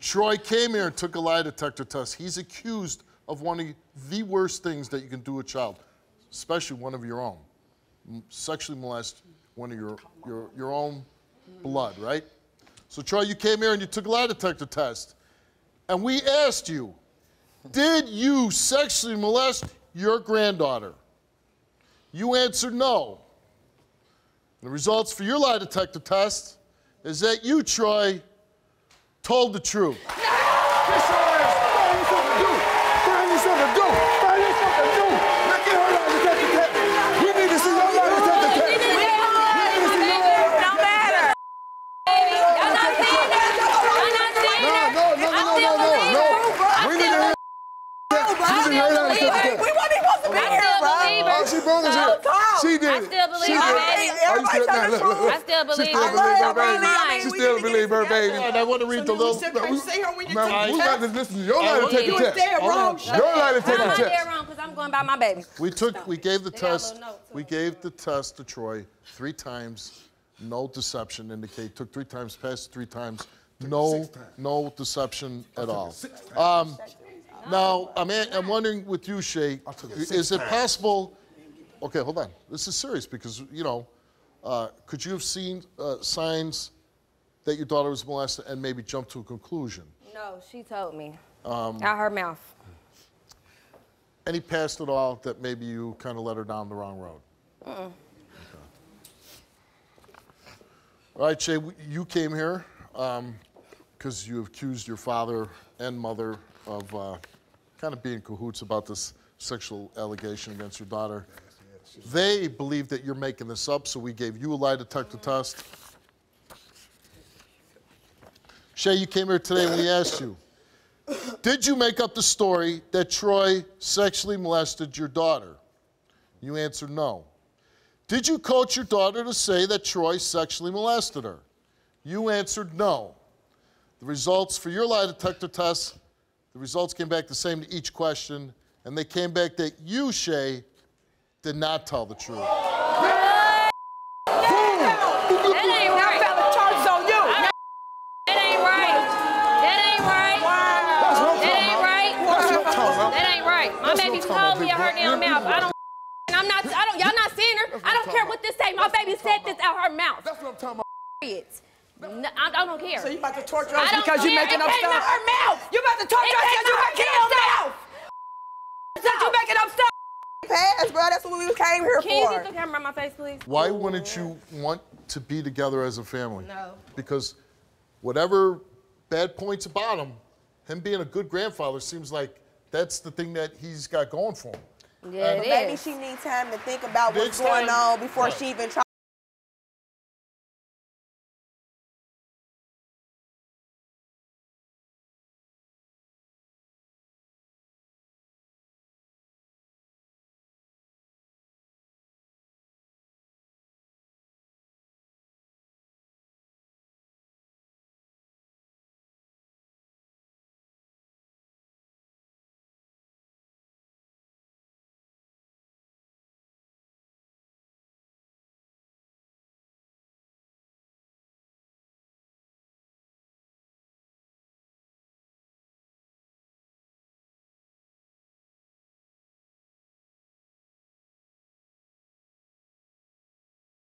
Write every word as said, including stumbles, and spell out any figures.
Troy came here and took a lie detector test. He's accused of one of the worst things that you can do a child, especially one of your own. Sexually molest one of your, your, your own blood, right? So Troy, you came here and you took a lie detector test. And we asked you, did you sexually molest your granddaughter? You answered no. The results for your lie detector test is that you, Troy, told the truth. No! This ass, find you something to do. Find you something to do. Find you something to do. Look at her lie detector test. We need to see your lie detector test. We need to see your lie detector test. No matter. I'm not seeing her. I'm not seeing her. No, no, no, no, no, no, no. We need to hear her. We want people to be here, bro. All she brought is here. She did it. She did it. Still, nah, look, look, look. I still believe she still I believe her baby. I mean, she still believe her baby. And I want to read so the little. Say her when you now, take we the test. Like listen to your lie detector test. Your lie detector test. I'm dead wrong because I'm going by my baby. We took, we gave the test. We gave the test to Troy three times. No deception indicate. Took three times. Passed three times. No, no deception at all. Um, now I'm, I'm wondering with you, Shay, is it possible? Okay, hold on. This is serious because you know. Uh, could you have seen uh, signs that your daughter was molested and maybe jumped to a conclusion? No, she told me. Um, Out her mouth. Any past at all that maybe you kind of led her down the wrong road? Mm-mm. Okay. All right, Shay, you came here because um, you accused your father and mother of uh, kind of being cahoots about this sexual allegation against your daughter. They believe that you're making this up, so we gave you a lie detector test. Shay, you came here today and we asked you, did you make up the story that Troy sexually molested your daughter? You answered no. Did you coach your daughter to say that Troy sexually molested her? You answered no. The results for your lie detector test, the results came back the same to each question, and they came back that you, Shay, did not tell the truth. That ain't right. That charges on you. That ain't right. That ain't right. That ain't right. That ain't right. My baby told me I heard her mouth. I don't. I'm not. I don't. Y'all not seeing her. I don't care what this say. My baby said this out her mouth. That's what I'm talking about. No, I don't care. So you about to torture us because you're making up stuff? Her mouth. You about to torture us because you're making up stuff? Because you're making up stuff. Pass, bro. That's what we came here for. Can you get the camera in my face, please? Why wouldn't you want to be together as a family? No. Because whatever bad points about him, him being a good grandfather seems like that's the thing that he's got going for him. Yeah, it is. Maybe she needs time to think about what's going on before she even tries.